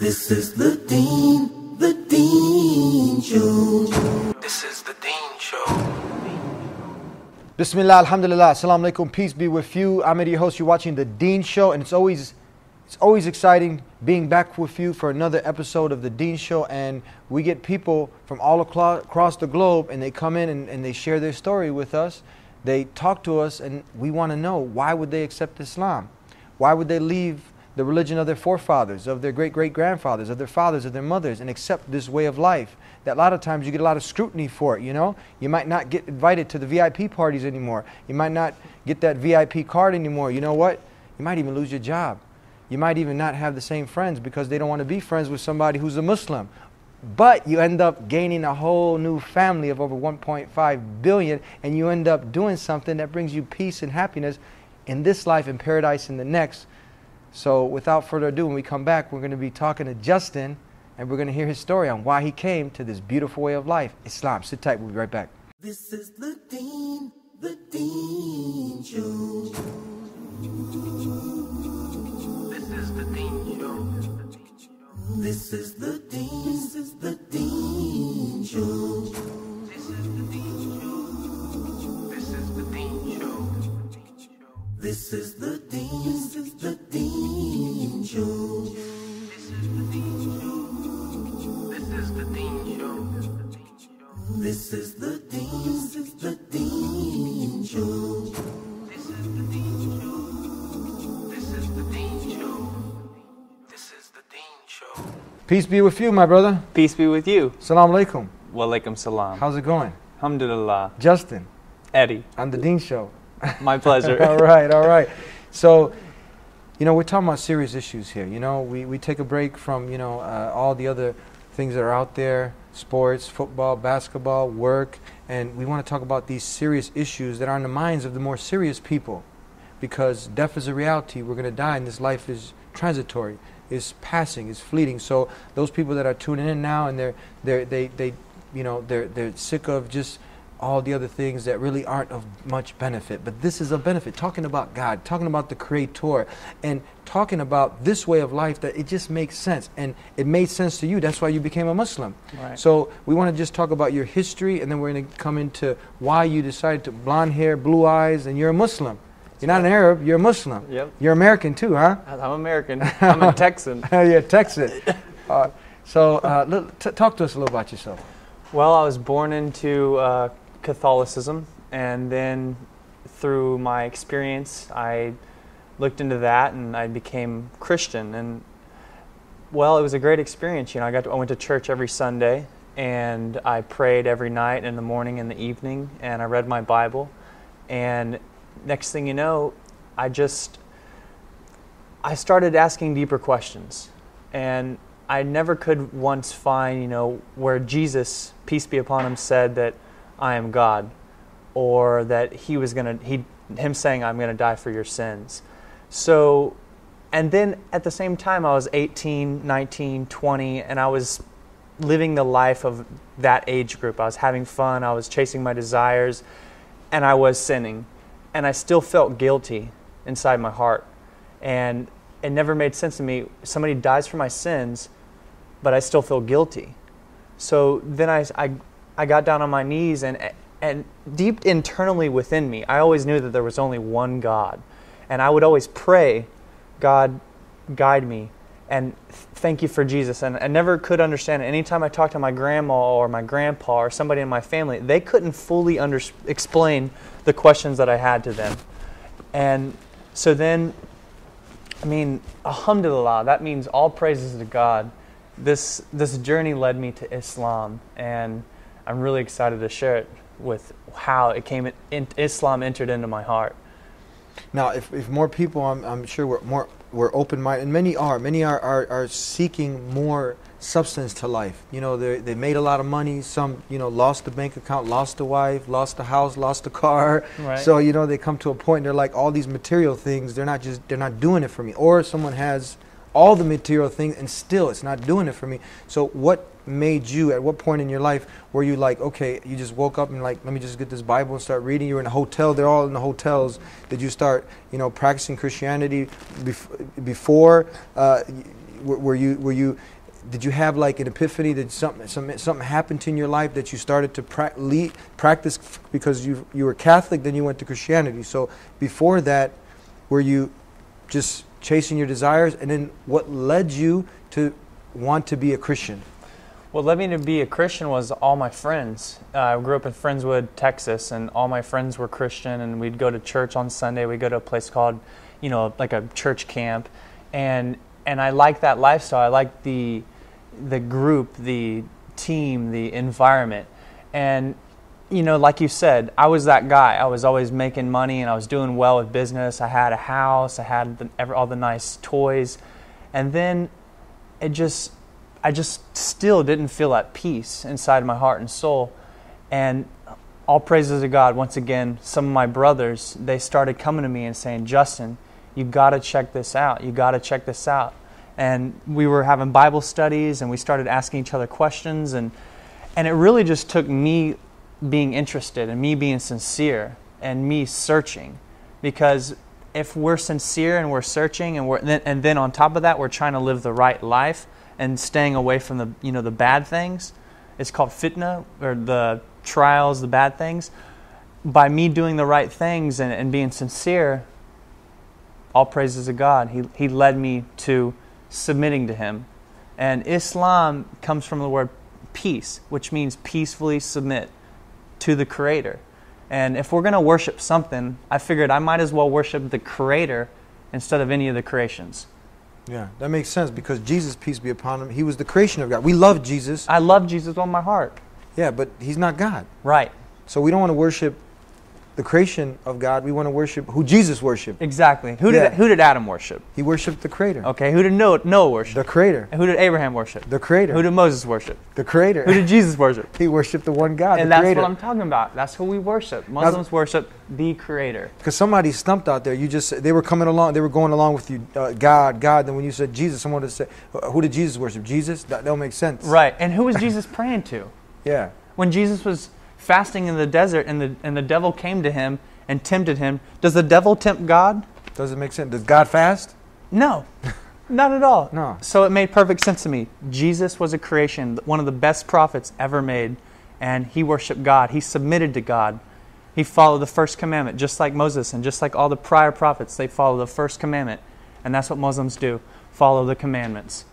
This is the Deen Show. This is the Deen Show. Bismillah, alhamdulillah, assalamu alaikum, peace be with you. I'm your host, you're watching the Deen Show, and it's always exciting being back with you for another episode of the Deen Show. And we get people from all across the globe, and they come in and they share their story with us. They talk to us, and we want to know, why would they accept Islam? Why would they leave the religion of their forefathers, of their great-great-grandfathers, of their fathers, of their mothers, and accept this way of life? That a lot of times you get a lot of scrutiny for it, you know? You might not get invited to the VIP parties anymore. You might not get that VIP card anymore. You know what? You might even lose your job. You might even not have the same friends because they don't want to be friends with somebody who's a Muslim. But you end up gaining a whole new family of over 1.5 billion, and you end up doing something that brings you peace and happiness in this life and paradise in the next. So without further ado, when we come back, we're going to be talking to Justin, and we're going to hear his story on why he came to this beautiful way of life, Islam. Sit tight. We'll be right back. This is the Deen Show. This is the Deen Show. This is the Deen. This is the Deen Show. This is the Deen Show. This is the Deen Show. This is the Deen. This is the Deen Show. This is the Deen Show. This is the Deen Show. This is the Deen. This is the Deen Show. This is the Deen Show. This is the Deen Show. This is the Deen Show. Peace be with you, my brother. Peace be with you. Salam alaikum. Wa alaikum salam. How's it going? Alhamdulillah. Justin. Eddie. I'm the Deen Show. My pleasure. All right, all right. So, you know, we're talking about serious issues here. You know, we take a break from, you know, all the other things that are out there, sports, football, basketball, work, and we want to talk about these serious issues that are in the minds of the more serious people, because death is a reality. We're going to die, and this life is transitory, is passing, is fleeting. So those people that are tuning in now and they're sick of just all the other things that really aren't of much benefit, but this is a benefit. Talking about God, talking about the Creator, and talking about this way of life, that it just makes sense, and it made sense to you. That's why you became a Muslim. Right. So we want to just talk about your history, and then we're going to come into why you decided to, blonde hair, blue eyes, and you're a Muslim. You're not an Arab, you're a Muslim. Yep. You're American too, huh? I'm American. I'm a Texan. You're Texan. Talk to us a little about yourself. Well, I was born into Catholicism, and then through my experience I looked into that and I became Christian. And well, it was a great experience. You know, I went to church every Sunday, and I prayed every night, in the morning and the evening, and I read my Bible. And next thing you know, I started asking deeper questions, and I never could once find, you know, where Jesus, peace be upon him, said that I am God, or that him saying, I'm gonna die for your sins. So, and then at the same time, I was 18, 19, 20, and I was living the life of that age group. I was having fun, I was chasing my desires, and I was sinning. And I still felt guilty inside my heart. And it never made sense to me. Somebody dies for my sins, but I still feel guilty. So then I got down on my knees, and deep internally within me, I always knew that there was only one God. And I would always pray, God, guide me, and thank you for Jesus. And I never could understand it. Anytime I talked to my grandma or my grandpa or somebody in my family, they couldn't fully explain the questions that I had to them. And so then, I mean, alhamdulillah, that means all praises to God. This journey led me to Islam, and I'm really excited to share it with how it came in, Islam entered into my heart. Now, if more people, I'm sure we're open-minded, and many are seeking more substance to life. You know, they made a lot of money. Some, you know, lost the bank account, lost the wife, lost the house, lost the car. Right. So, you know, they come to a point, they're like, all these material things, they're not doing it for me. Or someone has all the material things, and still it's not doing it for me. So what made you, at what point in your life were you like, okay, you just woke up and like, let me just get this Bible and start reading? You were in a hotel, they're all in the hotels. Did you start, you know, practicing Christianity before did you have like an epiphany? Did something happen in your life that you started to practice because you were Catholic, then you went to Christianity? So before that, were you just chasing your desires? And then what led you to want to be a Christian? What led me to be a Christian was all my friends. I grew up in Friendswood, Texas, and all my friends were Christian, and we'd go to church on Sunday. We'd go to a place called, you know, like a church camp, and I liked that lifestyle. I liked the group, the team, the environment. And, you know, like you said, I was that guy. I was always making money, and I was doing well with business. I had a house. I had all the nice toys. And then it just... I just still didn't feel at peace inside my heart and soul. And all praises to God, once again, some of my brothers, they started coming to me and saying, Justin, you got to check this out. You got to check this out. And we were having Bible studies, and we started asking each other questions. And it really just took me being interested and me being sincere and me searching. Because if we're sincere and we're searching and then on top of that, we're trying to live the right life, and staying away from the, you know, the bad things. It's called fitna, or the trials, the bad things. By me doing the right things and being sincere, all praises to God, He led me to submitting to Him. And Islam comes from the word peace, which means peacefully submit to the Creator. And if we're going to worship something, I figured I might as well worship the Creator instead of any of the creations. Yeah, that makes sense, because Jesus, peace be upon Him, He was the creation of God. We love Jesus. I love Jesus with my heart. Yeah, but He's not God. Right. So we don't want to worship the creation of God. We want to worship who Jesus worshipped. Exactly. Who did Adam worship? He worshipped the Creator. Okay, who did Noah worship? The Creator. And who did Abraham worship? The Creator. Who did Moses worship? The Creator. Who did Jesus worship? He worshipped the one God, and the Creator. And that's what I'm talking about. That's who we worship. Muslims worship the Creator. Because somebody stumped out there. You just, they were coming along, they were going along with you, God. Then when you said Jesus, someone would say, who did Jesus worship? Jesus? That don't make sense. Right. And who was Jesus praying to? Yeah. When Jesus was fasting in the desert, and the devil came to Him and tempted Him. Does the devil tempt God? Doesn't make sense. Does God fast? No, not at all. No. So it made perfect sense to me. Jesus was a creation, one of the best prophets ever made, and He worshipped God. He submitted to God. He followed the first commandment, just like Moses and just like all the prior prophets. They follow the first commandment, and that's what Muslims do, follow the commandments.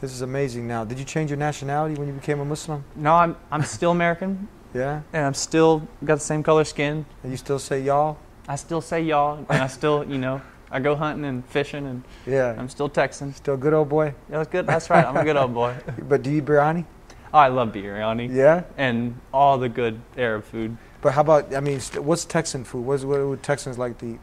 This is amazing. Now, did you change your nationality when you became a Muslim? No, I'm still American. Yeah? And I'm still got the same color skin. And you still say y'all? I still say y'all, and I still, you know, I go hunting and fishing, and yeah, I'm still Texan. Still good old boy? Yeah, that's good. That's right. I'm a good old boy. But do you eat biryani? Oh, I love biryani. Yeah? And all the good Arab food. But how about, I mean, what's Texan food? What would Texans like to eat?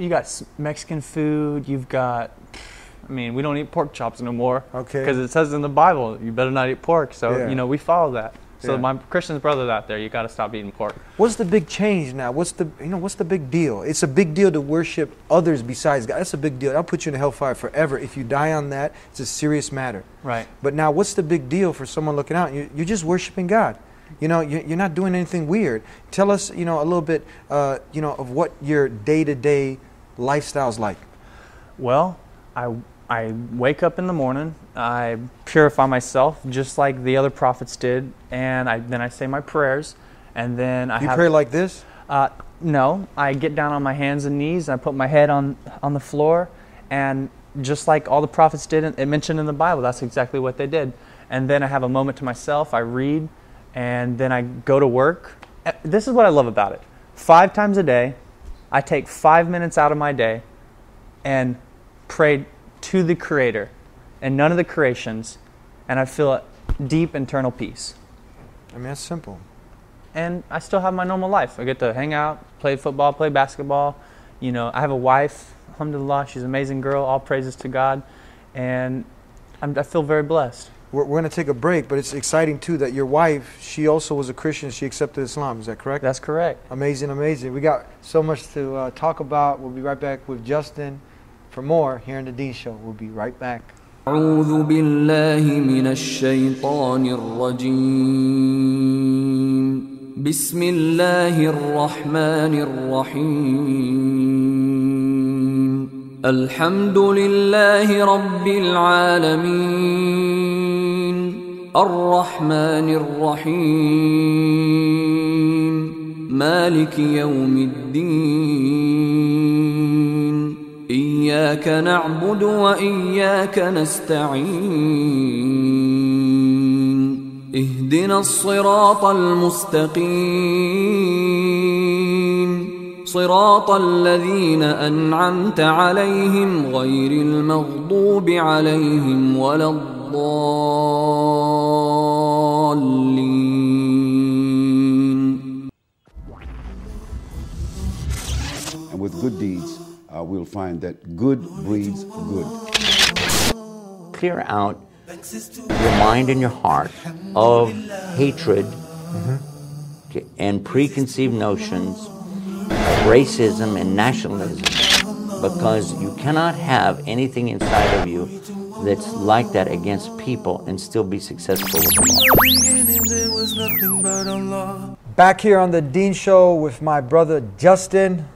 You got Mexican food. You've got... I mean, we don't eat pork chops no more. Okay. Because it says in the Bible, you better not eat pork. So, yeah, you know, we follow that. So yeah, my Christian brothers out there, you got to stop eating pork. What's the big change now? What's the big deal? It's a big deal to worship others besides God. That's a big deal. I'll put you in hellfire forever if you die on that. It's a serious matter. Right. But now, what's the big deal for someone looking out? You're just worshiping God. You know, you're not doing anything weird. Tell us, you know, a little bit, you know, of what your day-to-day lifestyle's like. Well, I wake up in the morning, I purify myself just like the other prophets did, and then I say my prayers, and then I... You pray like this? No, I get down on my hands and knees, and I put my head on the floor, and just like all the prophets did, it mentioned in the Bible, that's exactly what they did. And then I have a moment to myself, I read, and then I go to work. This is what I love about it. 5 times a day, I take 5 minutes out of my day and pray to the Creator and none of the creations, and I feel a deep internal peace. I mean, that's simple. And I still have my normal life. I get to hang out, play football, play basketball. You know, I have a wife, alhamdulillah, she's an amazing girl, all praises to God, and I feel very blessed. We're going to take a break, but it's exciting too that your wife, she also was a Christian. She accepted Islam. Is that correct? That's correct. Amazing, amazing. We got so much to talk about. We'll be right back with Justin for more here in the Deen Show. We'll be right back. أعوذ بالله من الشيطان الرجيم. بسم الله الرحمن الرحيم. الحمد لله رب العالمين الرحمن الرحيم مالك يوم الدين إياك نعبد وإياك نستعين اهدنا الصراط المستقيم صراط الذين أنعمت عليهم غير المغضوب عليهم ولا الضالين. And with good deeds, we'll find that good breeds good. Clear out your mind and your heart of hatred and preconceived notions of racism and nationalism, because you cannot have anything inside of you that's like that against people and still be successful with Allah. Back here on the Deen Show with my brother Justin,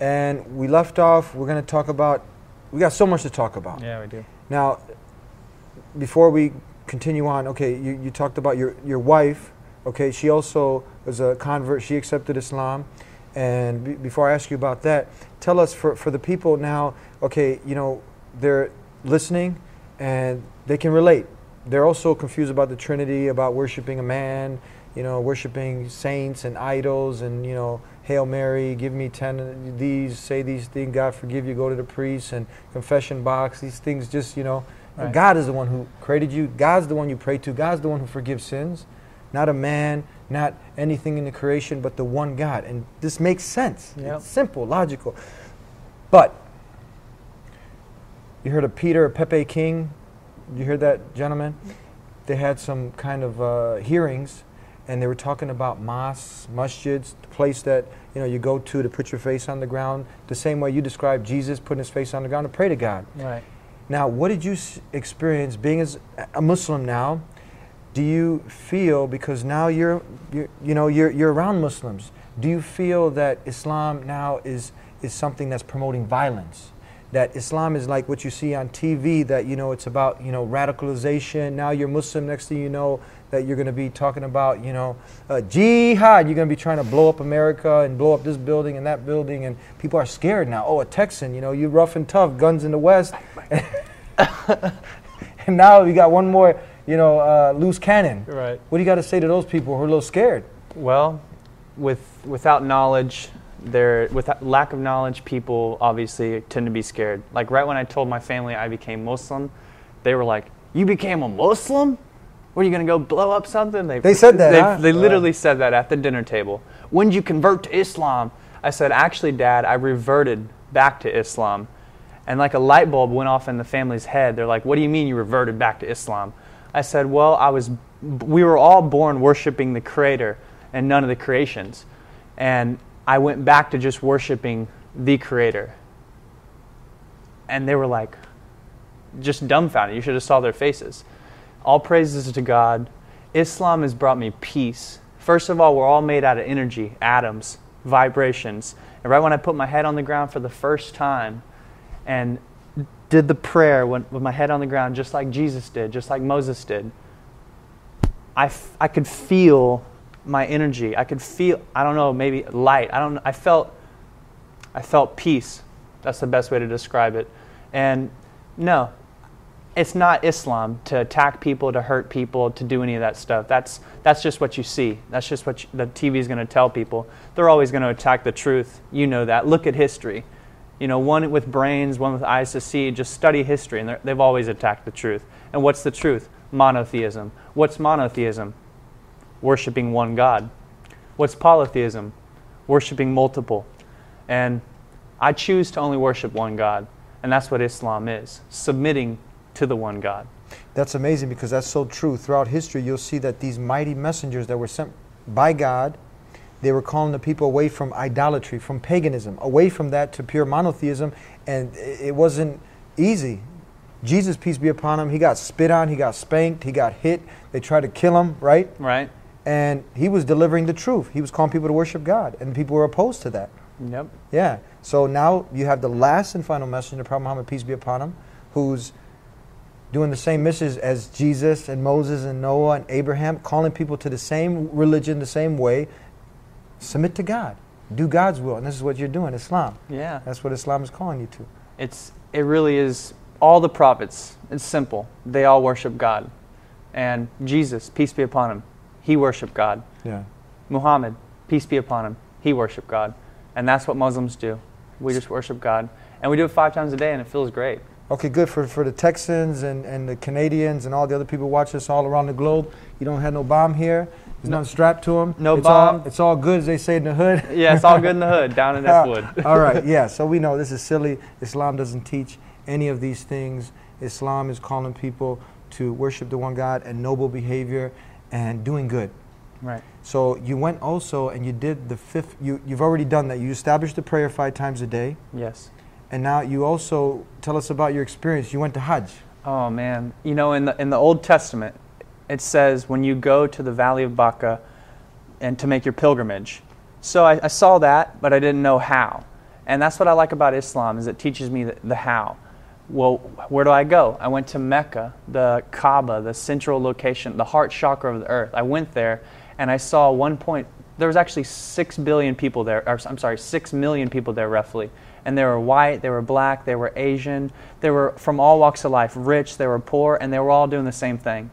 and we left off. We're going to talk about, we got so much to talk about. Yeah, we do. Now, before we continue on, okay, you talked about your wife, okay, she also was a convert, she accepted Islam. And before I ask you about that, tell us for the people now, okay, you know, they're listening and they can relate. They're also confused about the Trinity, about worshiping a man, you know, worshiping saints and idols and, you know, Hail Mary, give me 10 of these, say these things, God forgive you, go to the priest and confession box, these things just, you know. Right. God is the one who created you. God's the one you pray to. God's the one who forgives sins. Not a man, not anything in the creation, but the one God. And this makes sense. Yep. It's simple, logical. But you heard of Pepe King. You heard that gentleman? They had some kind of hearings, and they were talking about mosques, masjids, the place that you go to put your face on the ground, the same way you described Jesus putting his face on the ground to pray to God. Right. Now, what did you experience being as a Muslim now? Do you feel, because now you're around Muslims, do you feel that Islam now is something that's promoting violence? That Islam is like what you see on TV, that it's about radicalization. Now you're Muslim, next thing you know that you're going to be talking about jihad. You're going to be trying to blow up America and blow up this building and that building, and people are scared now. Oh, a Texan, you rough and tough, guns in the West. And now you got one more. Loose cannon. Right. What do you got to say to those people who are a little scared? Well, without knowledge, without lack of knowledge, people obviously tend to be scared. Like right when I told my family I became Muslim, they were like, "You became a Muslim? What, are you going to go blow up something?" They said that. They literally said that at the dinner table. "When did you convert to Islam?" I said, "Actually, Dad, I reverted back to Islam." And like a light bulb went off in the family's head. They're like, "What do you mean you reverted back to Islam?" I said, well, we were all born worshiping the Creator and none of the creations. And I went back to just worshiping the Creator. And they were like, just dumbfounded. You should have saw their faces. All praises to God. Islam has brought me peace. First of all, we're all made out of energy, atoms, vibrations. And right when I put my head on the ground for the first time and did the prayer with my head on the ground, just like Jesus did, just like Moses did, I could feel my energy. I could feel, I don't know, maybe light. I felt peace. That's the best way to describe it. And no, it's not Islam to attack people, to hurt people, to do any of that stuff. That's just what you see. That's just what the TV is going to tell people. They're always going to attack the truth. You know that. Look at history. One with brains, one with eyes to see. Just study history, and they've always attacked the truth. And what's the truth? Monotheism. What's monotheism? Worshipping one God. What's polytheism? Worshipping multiple. And I choose to only worship one God, and that's what Islam is, submitting to the one God. That's amazing, because that's so true. Throughout history, you'll see that these mighty messengers that were sent by God, they were calling the people away from idolatry, from paganism, away from that to pure monotheism, and it wasn't easy. Jesus, peace be upon him, he got spit on, he got spanked, he got hit, they tried to kill him, right? Right. And he was delivering the truth. He was calling people to worship God, and people were opposed to that. Yep. Yeah. So now you have the last and final messenger, the Prophet Muhammad, peace be upon him, who's doing the same missions as Jesus and Moses and Noah and Abraham, calling people to the same religion, the same way. Submit to God. Do God's will. And this is what you're doing, Islam. Yeah. That's what Islam is calling you to. It really is. All the prophets, it's simple. They all worship God. And Jesus, peace be upon him, he worshiped God. Yeah. Muhammad, peace be upon him, he worshiped God. And that's what Muslims do. We just worship God. And we do it 5 times a day, and it feels great. Okay, good. For the Texans and the Canadians and all the other people watching us all around the globe, you don't have no bomb here. There's nothing strapped to them. No bomb. It's all good, as they say in the hood. Yeah, it's all good in the hood, down in that wood. All right, yeah. So we know this is silly. Islam doesn't teach any of these things. Islam is calling people to worship the one God and noble behavior and doing good. Right. So you went also and you did the 5th, you've already done that. You established the prayer 5 times a day. Yes. And now you also, tell us about your experience. You went to Hajj. Oh man, you know, in the Old Testament, it says when you go to the Valley of Baca and to make your pilgrimage. So I saw that, but I didn't know how. And that's what I like about Islam, is it teaches me the how. Well, where do I go? I went to Mecca, the Kaaba, the central location, the heart chakra of the earth. I went there and I saw there was actually 6 billion people there, or I'm sorry, 6 million people there roughly. And they were white, they were black, they were Asian, they were from all walks of life, rich, they were poor, and they were all doing the same thing.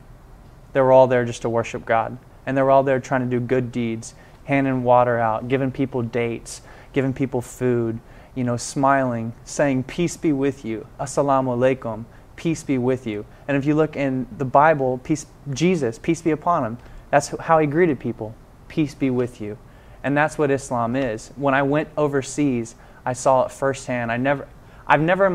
They were all there just to worship God. And they were all there trying to do good deeds, handing water out, giving people dates, giving people food, you know, smiling, saying, peace be with you, assalamu alaikum, peace be with you. And if you look in the Bible, Jesus, peace be upon him, that's how he greeted people, peace be with you. And that's what Islam is. When I went overseas, I saw it firsthand. I never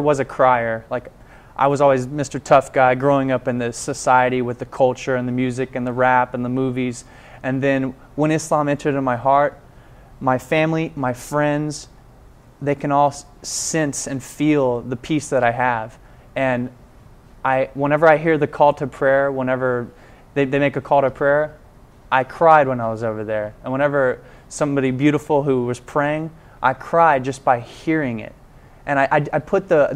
was a crier. Like, I was always Mr. Tough Guy growing up in this society with the culture and the music and the rap and the movies. And then when Islam entered in my heart, my family, my friends, they can all sense and feel the peace that I have. And whenever I hear the call to prayer, whenever they make a call to prayer, I cried when I was over there. And whenever somebody beautiful who was praying, I cried just by hearing it. And I put the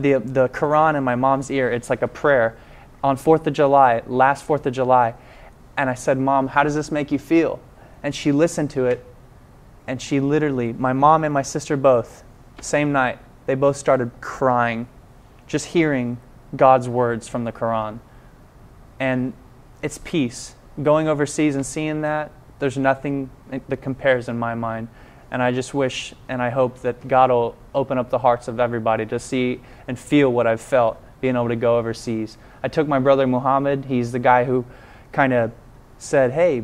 Quran in my mom's ear. It's like a prayer on 4th of July, last 4th of July. And I said, Mom, how does this make you feel? And she listened to it. And she literally, my mom and my sister both, same night, they both started crying, just hearing God's words from the Quran. And it's peace. Going overseas and seeing that, there's nothing that compares in my mind. And I just wish and I hope that God will open up the hearts of everybody to see and feel what I've felt being able to go overseas. I took my brother Muhammad. He's the guy who kind of said, hey,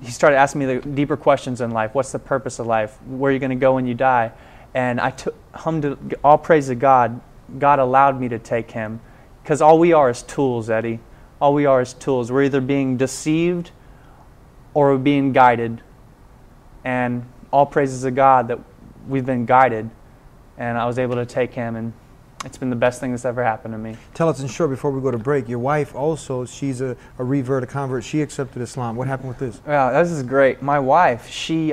he started asking me the deeper questions in life. What's the purpose of life? Where are you going to go when you die? And I took him, all praise to God. God allowed me to take him, because all we are is tools, Eddie. All we are is tools. We're either being deceived or we're being guided. And all praises to God that we've been guided, and I was able to take him, and it's been the best thing that's ever happened to me. Tell us in short, before we go to break, your wife also, she's a revert, a convert. She accepted Islam. What happened with this? Yeah, this is great. My wife, she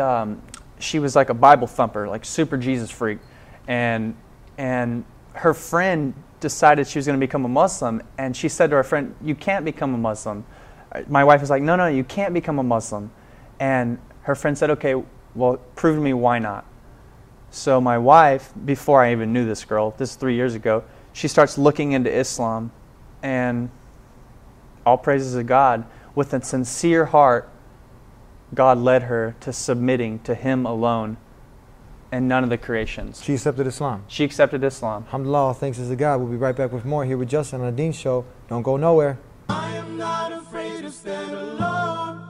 was like a Bible thumper, like super Jesus freak, and her friend decided she was going to become a Muslim, and she said to her friend, you can't become a Muslim. My wife was like, no, you can't become a Muslim. And her friend said, okay, well, prove to me why not. So my wife, before I even knew this girl, this is 3 years ago, she starts looking into Islam, and all praises to God, with a sincere heart, God led her to submitting to him alone and none of the creations. She accepted Islam. She accepted Islam. Alhamdulillah, thanks to God. We'll be right back with more here with Justin on the Deen Show. Don't go nowhere. I am not afraid to stand alone.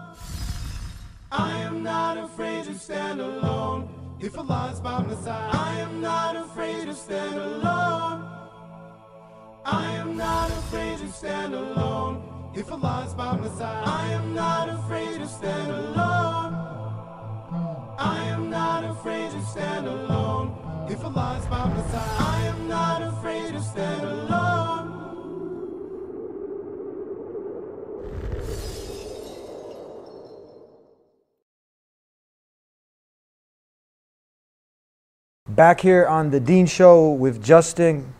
I am not afraid to stand alone. If Allah's by my side, I am not afraid to stand alone. I am not afraid to stand alone. If Allah's by my side, I am not afraid to stand alone. I am not afraid to stand alone. If Allah's by my side, I am not afraid to stand alone. Back here on the Deen Show with Justin,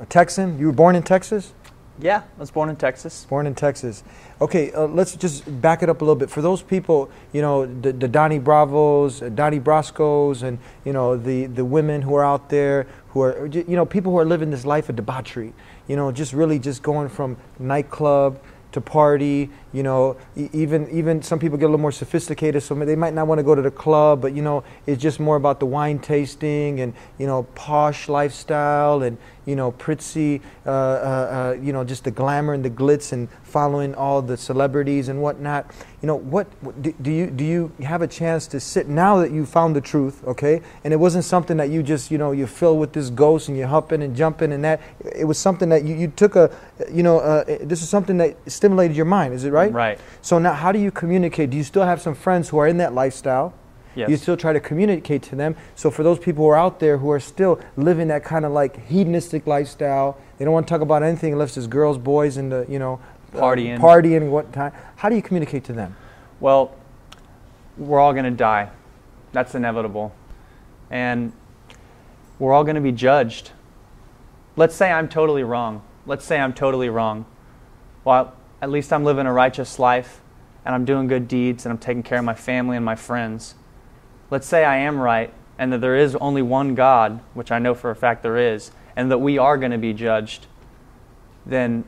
a Texan. You were born in Texas? Yeah, I was born in Texas. Born in Texas. Okay, let's just back it up a little bit. For those people, you know, the Donnie Bravos, Donnie Brascos, and, you know, the women who are out there, who are, you know, people who are living this life of debauchery, you know, just really just going from nightclub to party, you know, even some people get a little more sophisticated, so they might not want to go to the club, but, you know, it's just more about the wine tasting and, you know, posh lifestyle and, you know, pretzy, you know, just the glamour and the glitz and following all the celebrities and whatnot. You know, do you have a chance to sit now that you found the truth, okay? And it wasn't something that you just, you know, you fill with this ghost and you're humping and jumping and that. It was something that you took a, you know, this is something that stimulated your mind, is it right? Right. So now how do you communicate? Do you still have some friends who are in that lifestyle? Yes. You still try to communicate to them. So for those people who are out there who are still living that kind of like hedonistic lifestyle, they don't want to talk about anything unless it's girls, boys, and the, you know, partying what time. How do you communicate to them? Well, we're all going to die. That's inevitable. And we're all going to be judged. Let's say I'm totally wrong. Let's say I'm totally wrong. Well, at least I'm living a righteous life, and I'm doing good deeds, and I'm taking care of my family and my friends. Let's say I am right, and that there is only one God, which I know for a fact there is, and that we are going to be judged, then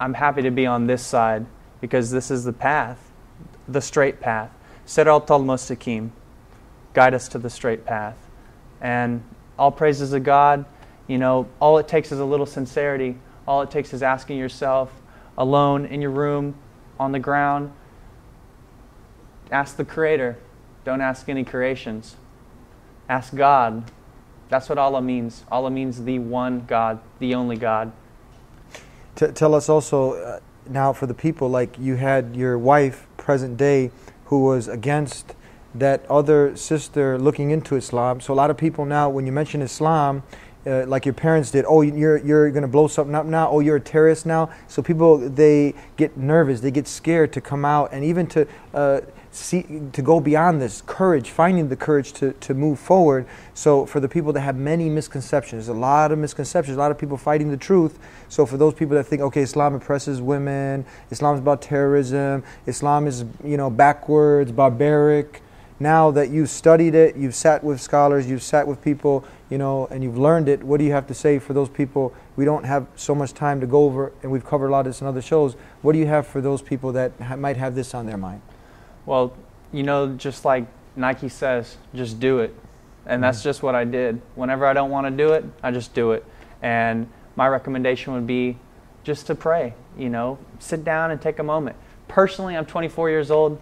I'm happy to be on this side, because this is the path, the straight path. Sirat al-mustaqim, guide us to the straight path. And all praises of God, you know, all it takes is a little sincerity. All it takes is asking yourself, alone, in your room, on the ground, ask the Creator. Don't ask any creations. Ask God. That's what Allah means. Allah means the one God, the only God. Tell us also, now for the people, like you had your wife, present day, who was against that other sister looking into Islam. So a lot of people now, when you mention Islam, like your parents did, oh, you're going to blow something up now, oh, you're a terrorist now. So people, they get nervous, they get scared to come out, and even to to go beyond this, courage, finding the courage to move forward. So for the people that have many misconceptions, there's a lot of misconceptions, a lot of people fighting the truth. So for those people that think, okay, Islam oppresses women, Islam is about terrorism, Islam is, you know, backwards, barbaric. Now that you've studied it, you've sat with scholars, you've sat with people, you know, and you've learned it, what do you have to say for those people? We don't have so much time to go over, and we've covered a lot of this in other shows. What do you have for those people that might have this on their mind? Well, you know, just like Nike says, just do it. And that's just what I did. Whenever I don't want to do it, I just do it. And my recommendation would be just to pray, you know, sit down and take a moment. Personally, I'm 24 years old.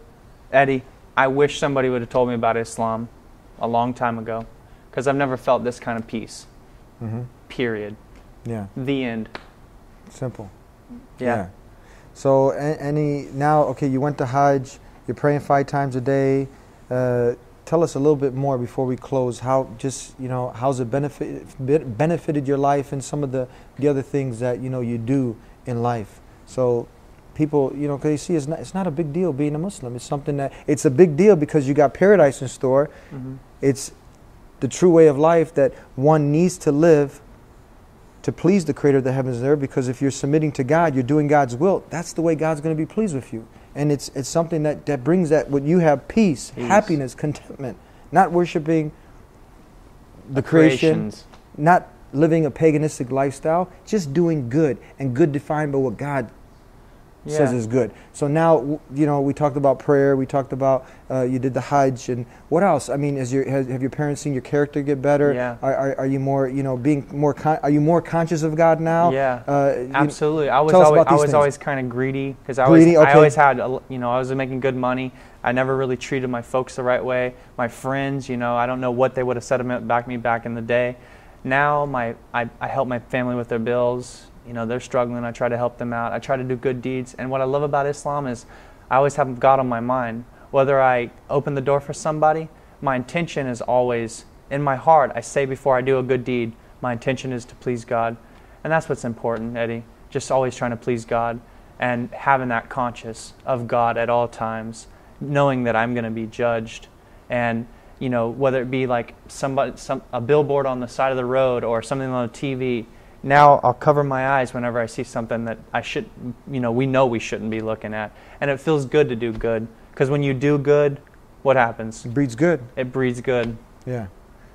Eddie, I wish somebody would have told me about Islam a long time ago, because I've never felt this kind of peace. Mm-hmm. Period. Yeah. The end. Simple. Yeah. So now, okay, you went to Hajj, you're praying 5 times a day. Tell us a little bit more before we close. How, just, you know, how's it benefited your life and some of the other things that, you know, you do in life? So people, you know, because you see, it's not a big deal being a Muslim. It's something that, it's a big deal because you got paradise in store. Mm-hmm. It's the true way of life that one needs to live to please the Creator of the heavens and earth, because if you're submitting to God, you're doing God's will. That's the way God's going to be pleased with you. And it's something that brings that, when you have peace, happiness, contentment, not worshiping the creation, not living a paganistic lifestyle, just doing good, and good defined by what God says is good. So now, you know, we talked about prayer, we talked about you did the Hajj, and what else? I mean, have your parents seen your character get better? Yeah. Are you more, you know, being more, are you more conscious of God now? Yeah, absolutely. I was always kind of greedy, because I was making good money. I never really treated my folks the right way. My friends, you know, I don't know what they would have said about me back in the day. Now I help my family with their bills. You know, they're struggling. I try to help them out. I try to do good deeds. And what I love about Islam is I always have God on my mind. Whether I open the door for somebody, my intention is always, in my heart, I say before I do a good deed, my intention is to please God. And that's what's important, Eddie. Just always trying to please God and having that conscience of God at all times, knowing that I'm going to be judged. And you know, whether it be like somebody, a billboard on the side of the road or something on the TV. Now I'll cover my eyes whenever I see something that I should, you know we shouldn't be looking at. And it feels good to do good, because when you do good, what happens? It breeds good. It breeds good. Yeah.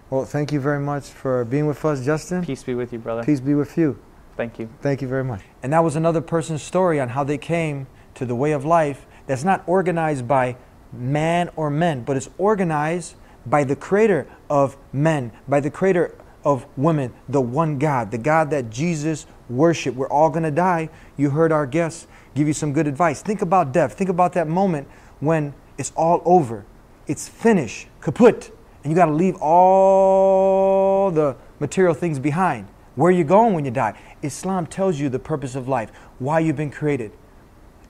Well, thank you very much for being with us, Justin. Peace be with you, brother. Peace be with you. Thank you. Thank you very much. And that was another person's story on how they came to the way of life that's not organized by man or men, but it's organized by the creator of men, by the creator of women, the one God, the God that Jesus worshiped. We're all going to die. You heard our guests give you some good advice. Think about death. Think about that moment when it's all over. It's finished, kaput, and you got to leave all the material things behind. Where are you going when you die? Islam tells you the purpose of life, why you've been created.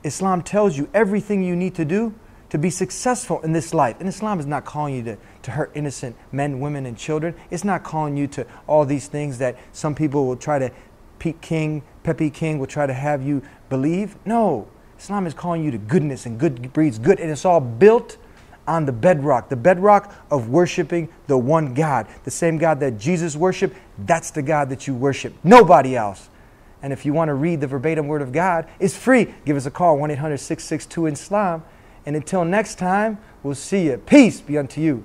Islam tells you everything you need to do to be successful in this life. And Islam is not calling you to hurt innocent men, women, and children. It's not calling you to all these things that some people will try to, Pete King, Pepe King will try to have you believe. No, Islam is calling you to goodness, and good breeds good. And it's all built on the bedrock of worshiping the one God. The same God that Jesus worshiped, that's the God that you worship. Nobody else. And if you want to read the verbatim word of God, it's free. Give us a call, 1-800-662-ISLAM. And until next time, we'll see you. Peace be unto you.